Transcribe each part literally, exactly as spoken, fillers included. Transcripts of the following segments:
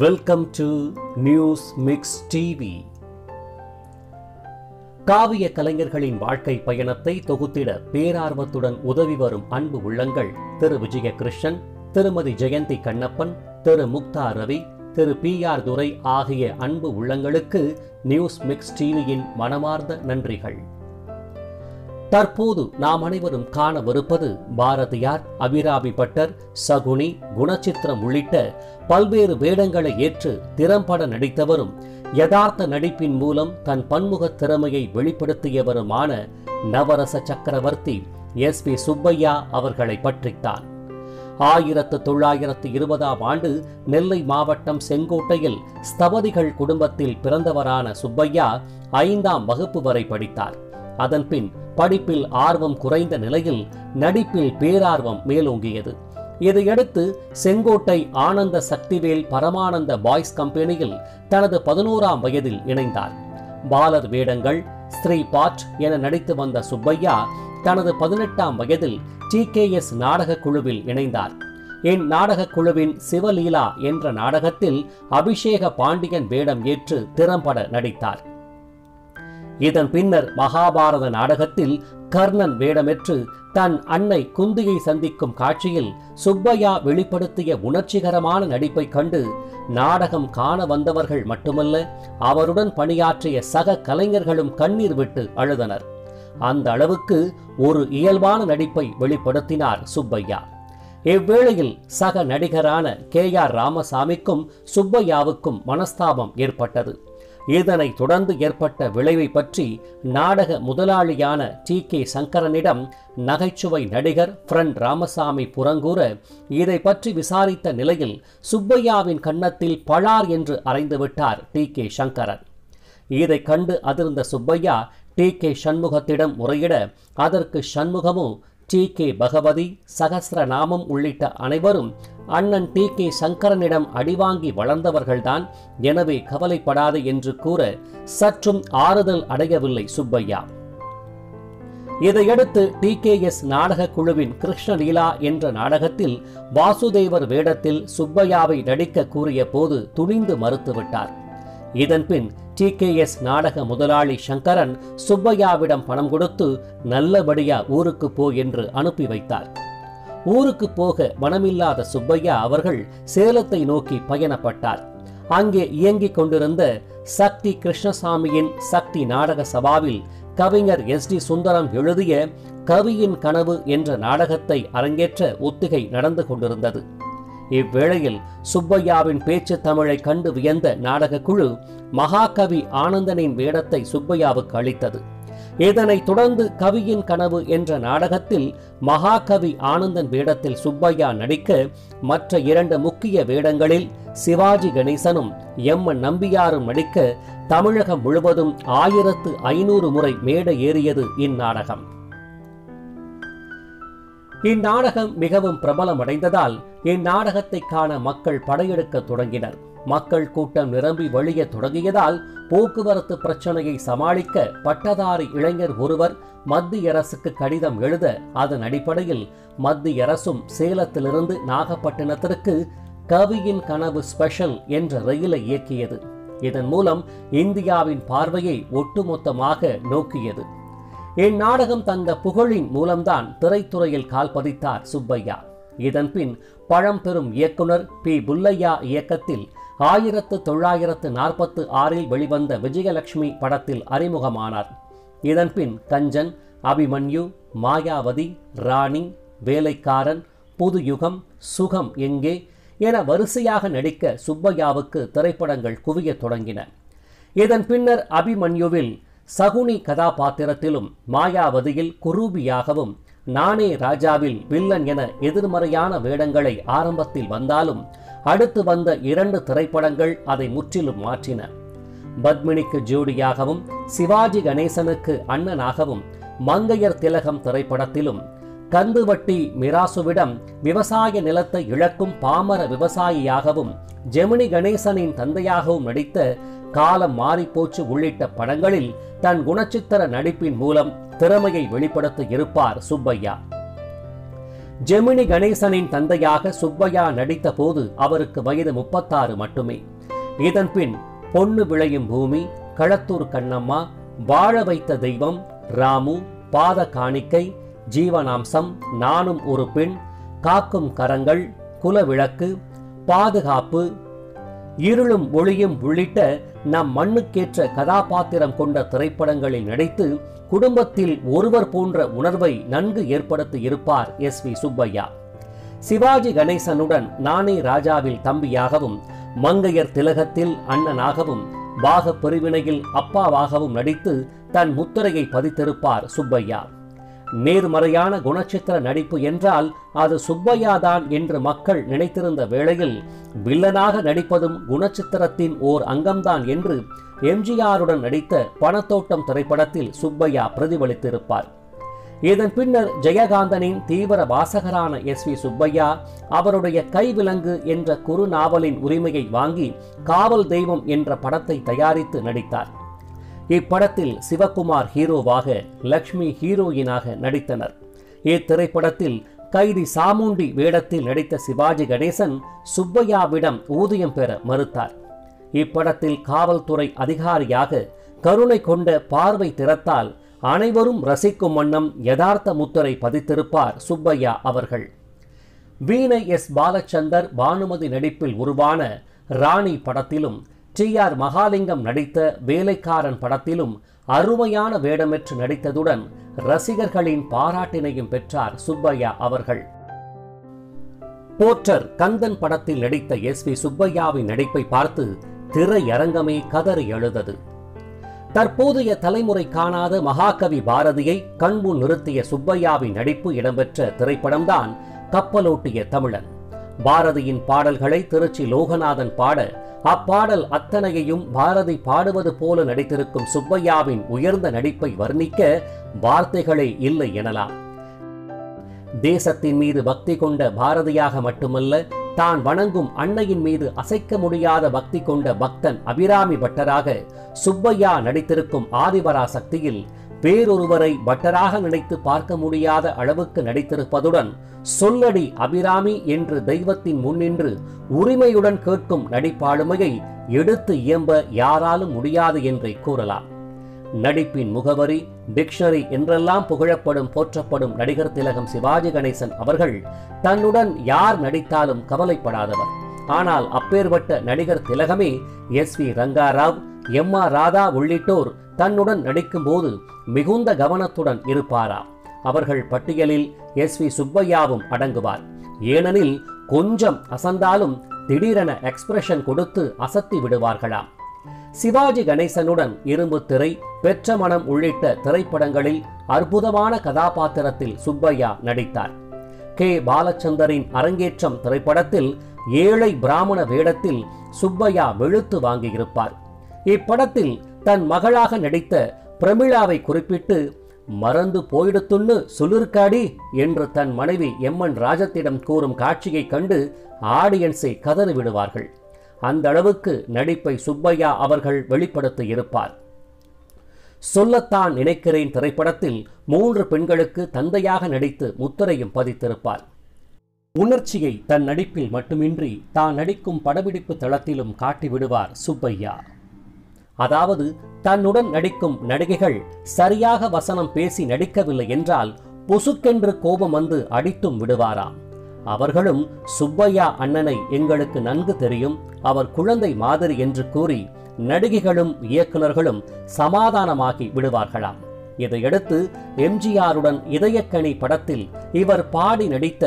Welcome to news mix TV काव्य कலைஞர்களின் வாழ்க்கை பயணத்தை தொகுத்திட பேரார்வத்துடன் உதவி வரும் அன்பு உள்ளங்கள் திரு விஜயகிருஷ்ணன் திருமதி ஜெயந்தி கண்ணப்பன் திரு முக்தா ரவி திரு பி.ஆர். துரை ஆகிய அன்பு உள்ளங்களுக்கு நியூஸ் மிக்ஸ் டிவியின் மனமார்ந்த நன்றிகள். தற்போது நாம் அனைவரும் காணவிருப்பது பாரதியார் அபிராமி பட்டர் சகுனி குணச்சித்திரம் உள்ளிட்ட பல்வேறு வேடங்களை ஏற்று திறம்பட நடித்தவரும் யதார்த்த நடிப்பின் மூலம் தன் பன்முக திறமையை வெளிப்படுத்தியவருமான நவரச சக்கரவர்த்தி எஸ் பி சுப்பையா அவர்களை பற்றித்தான். ஆயிரத்து தொள்ளாயிரத்து இருபதாம் ஆண்டு நெல்லை மாவட்டம் செங்கோட்டையில் ஸ்தபதிகள் குடும்பத்தில் பிறந்தவரான சுப்பையா ஐந்தாம் வகுப்பு வரை படித்தார். அதன்பின் படிப்பில் ஆர்வம் குறைந்த நிலையில் நடிப்பில் பேரார்வம் மேலோங்கியது. இதையடுத்து செங்கோட்டை ஆனந்த சக்திவேல் பரமானந்த பாய்ஸ் கம்பெனியில் தனது பதினோராம் வயதில் இணைந்தார். பாலர் வேடங்கள் ஸ்ரீ பாட் என நடித்து வந்த சுப்பையா தனது பதினெட்டாம் வயதில் டி கே எஸ் நாடக குழுவில் இணைந்தார். என் நாடகக் குழுவின் சிவலீலா என்ற நாடகத்தில் அபிஷேக பாண்டியன் வேடம் ஏற்று திறம்பட நடித்தார். இதன் பின்னர் மகாபாரத நாடகத்தில் கர்ணன் வேடமேற்று தன் அன்னை குந்தியை சந்திக்கும் காட்சியில் சுப்பையா வெளிப்படுத்திய உணர்ச்சிகரமான நடிப்பை கண்டு நாடகம் காண வந்தவர்கள் மட்டுமல்ல, அவருடன் பணியாற்றிய சக கலைஞர்களும் கண்ணீர் விட்டு அழுதனர். அந்த அளவுக்கு ஒரு இயல்பான நடிப்பை வெளிப்படுத்தினார் சுப்பையா. இவ்வேளையில் சக நடிகரான கே ஆர் ராமசாமிக்கும் சுப்பையாவுக்கும் மனஸ்தாபம் ஏற்பட்டது. இதனை தொடர்ந்து ஏற்பட்ட விளைவை பற்றி நாடக முதலாளியான டி கே சங்கரனிடம் நகைச்சுவை நடிகர் ஃப்ரெண்ட் ராமசாமி புறங்கூற இதை பற்றி விசாரித்த நிலையில் சுப்பையாவின் கன்னத்தில் பழார் என்று அறைந்துவிட்டார் டி கே சங்கரன். இதை கண்டு அதிர்ந்த சுப்பையா டி கே சண்முகத்திடம் முறையிட அதற்கு சண்முகமும் டி கே பகவதி சகஸ்ரநாமம் உள்ளிட்ட அனைவரும் அண்ணன் டி கே சங்கரனிடம் அடிவாங்கி வளர்ந்தவர்கள்தான், எனவே கவலைப்படாது என்று கூற சற்றும் ஆறுதல் அடையவில்லை சுப்பையா. இதையடுத்து டி கே எஸ் நாடக குழுவின் கிருஷ்ணலீலா என்ற நாடகத்தில் வாசுதேவர் வேடத்தில் சுப்பையாவை நடிக்க கூறிய போது துணிந்து மறுத்துவிட்டார். இதன்பின் டி கே எஸ் நாடக முதலாளி சங்கரன் சுப்பையாவிடம் பணம் கொடுத்து நல்லபடியா ஊருக்கு போ என்று அனுப்பி வைத்தார். ஊருக்கு போக மனமில்லாத சுப்பையா அவர்கள் சேலத்தை நோக்கி பயணப்பட்டார். அங்கே இயங்கிக் கொண்டிருந்த சக்தி கிருஷ்ணசாமியின் சக்தி நாடக சபாவில் கவிஞர் எஸ் டி சுந்தரம் எழுதிய கவியின் கனவு என்ற நாடகத்தை அரங்கேற்ற ஒத்திகை நடந்து கொண்டிருந்தது. இவ்வேளையில் சுப்பையாவின் பேச்சு தமிழை கண்டு வியந்த நாடக குழு மகாகவி ஆனந்தனின் வேடத்தை சுப்பையாவுக்கு அளித்தது. இதனை தொடர்ந்து கவியின் கனவு என்ற நாடகத்தில் மகாகவி ஆனந்தன் வேடத்தில் சுப்பையா நடிக்க மற்ற இரண்டு முக்கிய வேடங்களில் சிவாஜி கணேசனும் எம் என் நம்பியாரும் நடிக்க தமிழகம் முழுவதும் ஆயிரத்து ஐநூறு முறை மேடை ஏறியது இந்நாடகம். இந்நாடகம் மிகவும் பிரபலமடைந்ததால் இந்நாடகத்தை காண மக்கள் படையெடுக்க தொடங்கினர். மக்கள் கூட்டம் நிரம்பி வழிய தொடங்கியதால் போக்குவரத்து பிரச்சனையை சமாளிக்க பட்டதாரி இளைஞர் ஒருவர் மத்திய அரசுக்கு கடிதம் எழுத அதன் அடிப்படையில் மத்திய அரசும் சேலத்திலிருந்து நாகப்பட்டினத்திற்கு கவியின் கனவு ஸ்பெஷல் என்ற ரயிலை இயக்கியது. இதன் மூலம் இந்தியாவின் பார்வையை ஒட்டுமொத்தமாக நோக்கியது. இந்நாடகம் தந்த புகழின் மூலம்தான் திரைத்துறையில் கால் பதித்தார் சுப்பையா. இதன்பின் பழம்பெரும் இயக்குனர் பி புல்லையா இயக்கத்தில் ஆயிரத்து தொள்ளாயிரத்து நாற்பத்து ஆறில் வெளிவந்த விஜயலட்சுமி படத்தில் அறிமுகமானார். இதன்பின் கஞ்சன், அபிமன்யு, மாயாவதி, ராணி, வேலைக்காரன், புதுயுகம், சுகம் எங்கே என வரிசையாக நடிக்க சுப்பையாவுக்கு திரைப்படங்கள் குவிய தொடங்கின. இதன் பின்னர் அபிமன்யுவில் சகுனி கதாபாத்திரத்திலும் மாயாவதியில் குரூபியாகவும் நானே ராஜாவில் வில்லன் என எதிர்மறையான வேடங்களை ஆரம்பத்தில் வந்தாலும் அடுத்து வந்த இரண்டு திரைப்படங்கள் அதை முற்றிலும் மாற்றின. பத்மினிக்கு ஜோடியாகவும் சிவாஜி கணேசனுக்கு அண்ணனாகவும் மங்கையர் திலகம் திரைப்படத்திலும் கந்துவட்டி மிராசுவிடம் விவசாய நிலத்தை இழக்கும் பாமர விவசாயியாகவும் ஜெமினி கணேசனின் தந்தையாகவும் நடித்த காலம் மாறிப்போச்சு உள்ளிட்ட படங்களில் தன் குணச்சித்திர நடிப்பின் மூலம் திறமையை வெளிப்படுத்த இருப்பார் சுப்பையா. ஜெமினி கணேசனின் தந்தையாக சுப்பையா நடித்த போது அவருக்கு வயது முப்பத்தாறு மட்டுமே. இதன் பின் பொண்ணு விளையும் பூமி, களத்தூர் கண்ணம்மா, வாழ வைத்த தெய்வம், ராமு, பாத காணிக்கை, ஜீவனாம்சம், நானும் ஒரு பெண், காக்கும் கரங்கள், குலவிளக்கு, பாதுகாப்பு, இருளும் ஒளியும் உள்ளிட்ட நம் மண்ணுக்கேற்ற கதாபாத்திரம் கொண்ட திரைப்படங்களில் நடித்து குடும்பத்தில் ஒருவர் போன்ற உணர்வை நன்கு ஏற்படுத்தி இருப்பார் எஸ் வி சுப்பையா. சிவாஜி கணேசனுடன் நானே ராஜாவில் தம்பியாகவும், மங்கையர் திலகத்தில் அண்ணனாகவும், பாக பிரிவினையில் அப்பாவாகவும் நடித்து தன் முத்திரையை பதித்திருப்பார் சுப்பையா. நேர்மறையான குணச்சித்திர நடிப்பு என்றால் அது சுப்பையாதான் என்று மக்கள் நினைத்திருந்த வேளையில், வில்லனாக நடிப்பதும் குணச்சித்திரத்தின் ஓர் அங்கம்தான் என்று எம்ஜிஆருடன் நடித்த பணத்தோட்டம் திரைப்படத்தில் சுப்பையா பிரதிபலித்திருப்பார். இதன் பின்னர் ஜெயகாந்தனின் தீவிர வாசகரான எஸ் வி சுப்பையா அவருடைய கைவிலங்கு என்ற குறு நாவலின் உரிமையை வாங்கி காவல் தெய்வம் என்ற படத்தை தயாரித்து நடித்தார். இப்படத்தில் சிவகுமார் ஹீரோவாக, லக்ஷ்மி ஹீரோயினாக நடித்தனர். இத்திரைப்படத்தில் கைதி சாமுண்டி வேடத்தில் நடித்த சிவாஜி கணேசன் சுப்பையாவிடம் ஊதியம் பெற மறுத்தார். இப்படத்தில் காவல்துறை அதிகாரியாக கருணை கொண்ட பார்வை திறத்தால் அனைவரும் ரசிக்கும் வண்ணம் யதார்த்த முத்திரை பதித்திருப்பார் சுப்பையா அவர்கள். வீணை எஸ் பாலச்சந்தர், பானுமதி நடிப்பில் உருவான ராணி படத்திலும், டி ஆர் மகாலிங்கம் நடித்த வேலைக்காரன் படத்திலும் அருமையான வேடமேற்று நடித்ததுடன் ரசிகர்களின் பாராட்டினையும் பெற்றார் சுப்பையா அவர்கள். போற்றர் கந்தன் படத்தில் நடித்த எஸ் வி சுப்பையாவின் நடிப்பை பார்த்து திரையரங்கமே கதறி எழுந்தது. தற்போதைய தலைமுறை காணாத மகாகவி பாரதியை கண்முன் நிறுத்திய சுப்பையாவின் நடிப்பு இடம்பெற்ற திரைப்படம்தான் கப்பலோட்டிய தமிழன். பாரதியின் பாடல்களை திருச்சி லோகநாதன் பாட, அப்பாடல் அத்தனையையும் பாரதி பாடுவது போல நடித்திருக்கும் சுப்பையாவின் உயர்ந்த நடிப்பை வர்ணிக்க வார்த்தைகளே இல்லை எனலாம். தேசத்தின் மீது பக்தி கொண்ட பாரதியாக மட்டுமல்ல, தான் வணங்கும் அன்னையின் மீது அசைக்க முடியாத பக்தி கொண்ட பக்தன் அபிராமி பட்டராக சுப்பையா நடித்திருக்கும் ஆதிபராசக்தியில் வேறொருவரை பட்டராக நினைத்து பார்க்க முடியாத அளவுக்கு நடித்திருப்பதுடன், சொல்லடி அபிராமி என்று தெய்வத்தின் முன்னின்று உரிமையுடன் கேட்கும் நடிப்பாளுமையை எடுத்து இயம்ப யாராலும் முடியாது என்றே கூறலாம். நடிப்பின் முகவரி, டிக்ஷனரி என்றெல்லாம் புகழப்படும் போற்றப்படும் நடிகர் திலகம் சிவாஜி கணேசன் அவர்கள் தன்னுடன் யார் நடித்தாலும் கவலைப்படாதவர். ஆனால் அப்பேற்பட்ட நடிகர் திலகமே எஸ் வி ரங்காராவ், எம் ஆர் ராதா உள்ளிட்டோர் தன்னுடன் நடிக்கும் போது மிகுந்த கவனத்துடன் இருப்பாரா? அவர்கள் பட்டியலில் எஸ் வி சுப்பையாவும் அடங்குவார். ஏனெனில் கொஞ்சம் அசந்தாலும் திடீரென எக்ஸ்பிரஷன் கொடுத்து அசத்தி விடுவார்களாம். சிவாஜி கணேசனுடன் இரும்பு திரை, பெற்ற மனம் உள்ளிட்ட திரைப்படங்களில் அற்புதமான கதாபாத்திரத்தில் சுப்பையா நடித்தார். கே பாலச்சந்தரின் அரங்கேற்றம் திரைப்படத்தில் ஏழை பிராமண வேடத்தில் சுப்பையா வெளுத்து வாங்கியிருப்பார். இப்படத்தில் தன் மகளாக நடித்த பிரமிளாவை குறிப்பிட்டு, மறந்து போயிடுத்துன்னு சுளிர்காடி என்று தன் மனைவி எம்என் ராஜத்திடம் கூறும் காட்சியை கண்டு ஆடியன்ஸை கதறி விடுவார்கள். அந்த அளவுக்கு நடிப்பை சுப்பையா அவர்கள் வெளிப்படுத்தி இருப்பார். சொல்லத்தான் நினைக்கிறேன் திரைப்படத்தில் மூன்று பெண்களுக்கு தந்தையாக நடித்து முத்திரையும் பதித்திருப்பார். உணர்ச்சியை தன் நடிப்பில் மட்டுமின்றி தான் நடிக்கும் படப்பிடிப்பு தளத்திலும் காட்டிவிடுவார் சுப்பையா. அதாவது தன்னுடன் நடிக்கும் நடிகைகள் சரியாக வசனம் பேசி நடிக்கவில்லை என்றால் பொசுக்கென்று கோபம் வந்து அடித்தும் விடுவாராம். அவர்களும் சுப்பையா அண்ணனை எங்களுக்கு நன்கு தெரியும், அவர் குழந்தை மாதிரி என்று கூறி நடிகைகளும் இயக்குநர்களும் சமாதானமாகி விடுவார்களாம். இதையடுத்து எம்ஜிஆருடன் இதயக்கணி படத்தில் இவர் பாடி நடித்த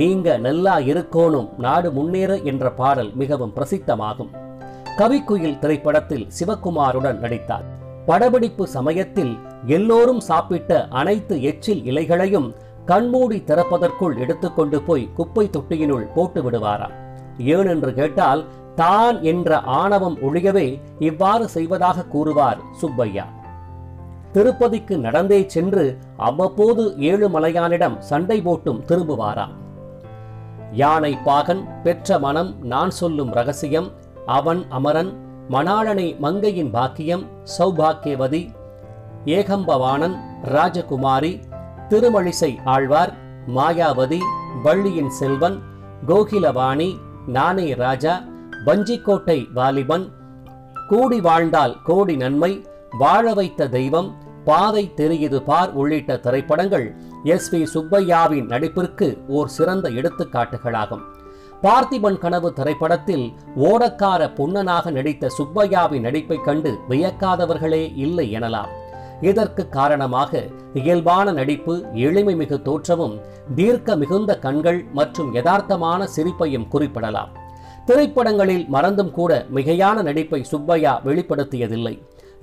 நீங்க நல்லா இருக்கோனும் நாடு முன்னேற என்ற பாடல் மிகவும் பிரசித்தமாகும். கவிக்குயில் திரைப்படத்தில் சிவகுமாருடன் நடித்தார். படப்பிடிப்பு சமயத்தில் எல்லோரும் சாப்பிட்ட அனைத்து எச்சில் இலைகளையும் கண்மூடி திறப்பதற்குள் எடுத்துக்கொண்டு போய் குப்பை தொட்டியினுள் போட்டு விடுவாராம். ஏனென்று கேட்டால் தான் என்ற ஆணவம் ஒழியவே இவ்வாறு செய்வதாக கூறுவார் சுப்பையா. திருப்பதிக்கு நடந்தே சென்று அவ்வப்போது ஏழுமலையானிடம் சண்டை போட்டும் திரும்புவாராம். யானை பாகன், பெற்ற மனம், நான் சொல்லும் ரகசியம், அவன் அமரன், மணாளனை மங்கையின் பாக்கியம், சௌபாக்கியவதி, ஏகம்பவாணன், ராஜகுமாரி, திருமழிசை ஆழ்வார், மாயாவதி, வள்ளியின் செல்வன், கோகிலவாணி, நாணய ராஜா, வஞ்சிக்கோட்டை வாலிபன், கூடி வாழ்ந்தால் கோடி நன்மை, வாழ வைத்த தெய்வம், பாதை தெரியுது பார் உள்ளிட்ட திரைப்படங்கள் எஸ் வி சுப்பையாவின் நடிப்பிற்கு ஓர் சிறந்த எடுத்துக்காட்டுகளாகும். பார்த்திபன் கனவு திரைப்படத்தில் ஓடக்கார பொன்னனாக நடித்த சுப்பையாவின் நடிப்பை கண்டு வியக்காதவர்களே இல்லை எனலாம். இதற்கு காரணமாக இயல்பான நடிப்பு, எளிமை மிகு தோற்றமும், தீர்க்க மிகுந்த கண்கள் மற்றும் யதார்த்தமான சிரிப்பையும் குறிப்பிடலாம். திரைப்படங்களில் மறந்தும் கூட மிகையான நடிப்பை சுப்பையா வெளிப்படுத்தியதில்லை.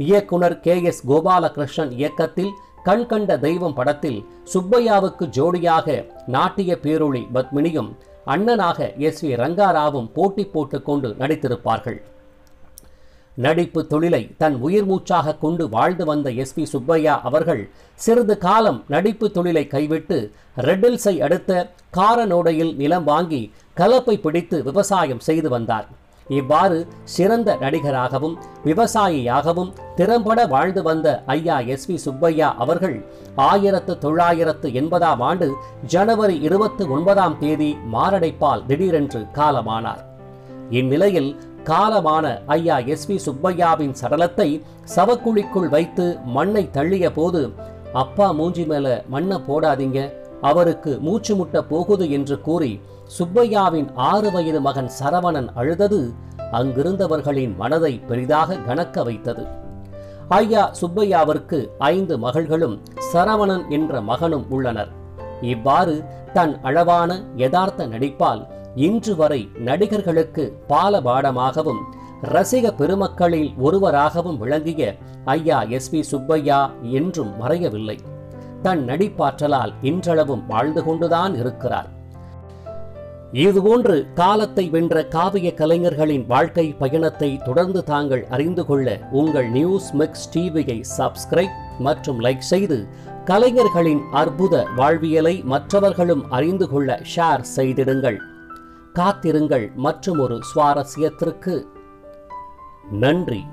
இயக்குனர் கே எஸ் கோபாலகிருஷ்ணன் இயக்கத்தில் கண்கண்ட தெய்வம் படத்தில் சுப்பையாவுக்கு ஜோடியாக நாட்டிய பேரொளி பத்மினியும் அண்ணனாக எஸ் வி ரங்காராவும் போட்டி போட்டுக்கொண்டு நடித்திருப்பார்கள். நடிப்பு தொழிலை தன் உயிர் மூச்சாக கொண்டு வாழ்ந்து வந்த எஸ் பி சுப்பையா அவர்கள் சிறிது காலம் நடிப்பு தொழிலை கைவிட்டு ரெட்டில்ஸை அடுத்த காரநோடையில் நிலம் வாங்கி கலப்பை பிடித்து விவசாயம் செய்து வந்தார். இவ்வாறு சிறந்த நடிகராகவும் விவசாயியாகவும் திறம்பட வாழ்ந்து வந்த ஐயா எஸ் வி சுப்பையா அவர்கள் ஆயிரத்து தொள்ளாயிரத்து எண்பதாம் ஆண்டு ஜனவரி இருபத்தி ஒன்பதாம் தேதி மாரடைப்பால் திடீரென்று காலமானார். இந்நிலையில் காலமான ஐயா எஸ் வி சுப்பையாவின் சடலத்தை சவக்குழிக்குள் வைத்து மண்ணை தள்ளிய போது, அப்பா மூஞ்சி மேல மண்ணை போடாதீங்க, அவருக்கு மூச்சு முட்ட போகுது என்று கூறி சுப்பையாவின் ஆறு வயது மகன் சரவணன் அழுதது அங்கிருந்தவர்களின் மனதை பெரிதாக கனக்க வைத்தது. ஐயா சுப்பையாவிற்கு ஐந்து மகள்களும் சரவணன் என்ற மகனும் உள்ளனர். இவ்வாறு தன் அளவான யதார்த்த நடிப்பால் இன்று வரை நடிகர்களுக்கு பாலபாடமாகவும் ரசிக பெருமக்களில் ஒருவராகவும் விளங்கிய ஐயா எஸ் பி சுப்பையா என்றும் மறையவில்லை. தன் நடிப்பாற்றலால் இன்றளவும் வாழ்ந்து கொண்டுதான் இருக்கிறார். இதுபோன்று காலத்தை வென்ற காவிய கலைஞர்களின் வாழ்க்கை பயணத்தை தொடர்ந்து தாங்கள் அறிந்து கொள்ள உங்கள் நியூஸ் மிக்ஸ் டிவியை சப்ஸ்கிரைப் மற்றும் லைக் செய்து கலைஞர்களின் அற்புத வாழ்வியலை மற்றவர்களும் அறிந்து கொள்ள ஷேர் செய்திடுங்கள். காத்திருங்கள் மற்றும் ஒரு சுவாரஸ்யத்திற்கு. நன்றி.